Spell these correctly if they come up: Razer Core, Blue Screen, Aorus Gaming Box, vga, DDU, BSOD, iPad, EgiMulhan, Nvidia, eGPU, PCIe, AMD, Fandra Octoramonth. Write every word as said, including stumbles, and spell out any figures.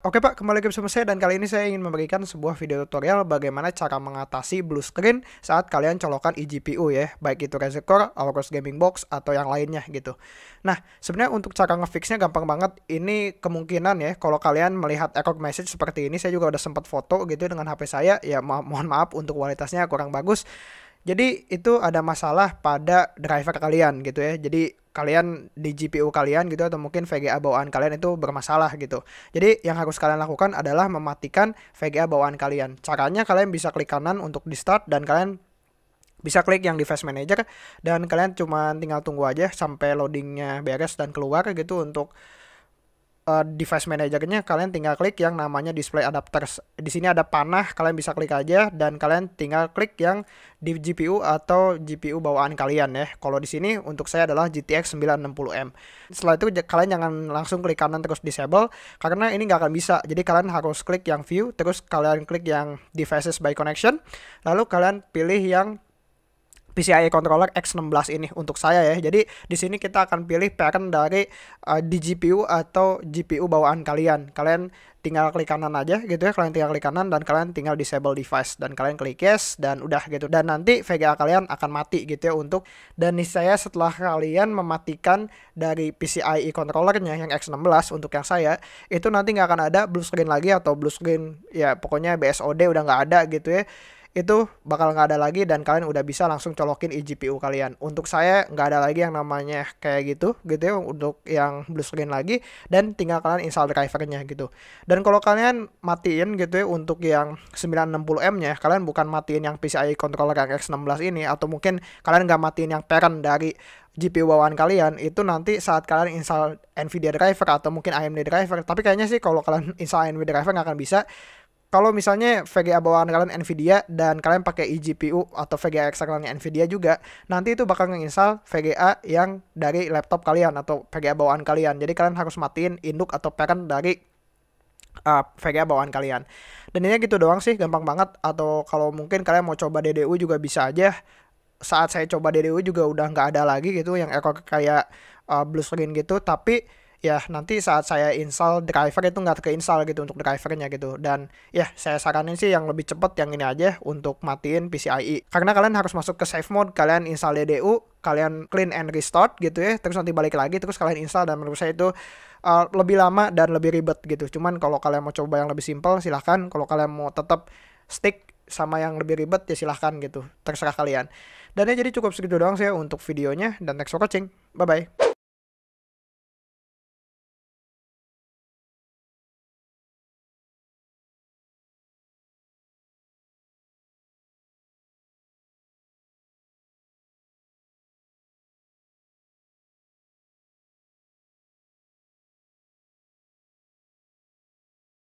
Oke Pak, kembali lagi bersama saya dan kali ini saya ingin memberikan sebuah video tutorial bagaimana cara mengatasi blue screen saat kalian colokan eGPU ya, baik itu Razer Core, Aorus Gaming Box, atau yang lainnya gitu. Nah, sebenarnya untuk cara ngefixnya gampang banget. Ini kemungkinan ya, kalau kalian melihat error message seperti ini, saya juga udah sempat foto gitu dengan H P saya, ya ma mohon maaf untuk kualitasnya kurang bagus. Jadi itu ada masalah pada driver kalian gitu ya, jadi kalian di G P U kalian gitu atau mungkin V G A bawaan kalian itu bermasalah gitu. Jadi yang harus kalian lakukan adalah mematikan V G A bawaan kalian. Caranya kalian bisa klik kanan untuk di start dan kalian bisa klik yang device manager dan kalian cuma tinggal tunggu aja sampai loadingnya beres dan keluar gitu. Untuk uh, device manajernya kalian tinggal klik yang namanya display adapters. Di sini ada panah, kalian bisa klik aja dan kalian tinggal klik yang di G P U atau G P U bawaan kalian ya. Kalau di sini untuk saya adalah G T X sembilan enam puluh M. Setelah itu kalian jangan langsung klik kanan terus disable karena ini nggak akan bisa. Jadi kalian harus klik yang view, terus kalian klik yang devices by connection, lalu kalian pilih yang P C I E controller X enam belas ini untuk saya ya. Jadi di sini kita akan pilih parent dari uh, di G P U atau G P U bawaan kalian. Kalian tinggal klik kanan aja gitu ya. Kalian tinggal klik kanan dan kalian tinggal disable device dan kalian klik yes dan udah gitu. Dan nanti V G A kalian akan mati gitu ya untuk dan niscaya setelah kalian mematikan dari P C I E controllernya yang X enam belas untuk yang saya itu nanti nggak akan ada blue screen lagi atau blue screen ya pokoknya B S O D udah nggak ada gitu ya. Itu bakal nggak ada lagi dan kalian udah bisa langsung colokin eGPU kalian. Untuk saya nggak ada lagi yang namanya kayak gitu gitu ya untuk yang blue screen lagi dan tinggal kalian install drivernya gitu. Dan kalau kalian matiin gitu ya untuk yang sembilan enam puluh M nya, kalian bukan matiin yang P C I E controller yang X enam belas ini atau mungkin kalian nggak matiin yang parent dari G P U bawaan kalian, itu nanti saat kalian install Nvidia driver atau mungkin A M D driver, tapi kayaknya sih kalau kalian install Nvidia driver nggak akan bisa. Kalau misalnya V G A bawaan kalian Nvidia dan kalian pakai eGPU atau V G A eksternalnya Nvidia juga, nanti itu bakal nge-install V G A yang dari laptop kalian atau V G A bawaan kalian. Jadi kalian harus matiin induk atau parent dari uh, V G A bawaan kalian. Dan ini gitu doang sih, gampang banget. Atau kalau mungkin kalian mau coba D D U juga bisa aja. Saat saya coba D D U juga udah nggak ada lagi gitu yang error kayak uh, blue screen gitu, tapi ya nanti saat saya install driver itu nggak keinstall gitu untuk drivernya gitu. Dan ya saya saranin sih yang lebih cepet yang ini aja untuk matiin P C I E karena kalian harus masuk ke safe mode, kalian install D D U, kalian clean and restart gitu ya, terus nanti balik lagi terus kalian install. Dan menurut saya itu uh, lebih lama dan lebih ribet gitu. Cuman kalau kalian mau coba yang lebih simple silahkan, kalau kalian mau tetap stick sama yang lebih ribet ya silahkan gitu, terserah kalian. Dan ya jadi cukup segitu doang sih untuk videonya dan thanks for watching, bye bye.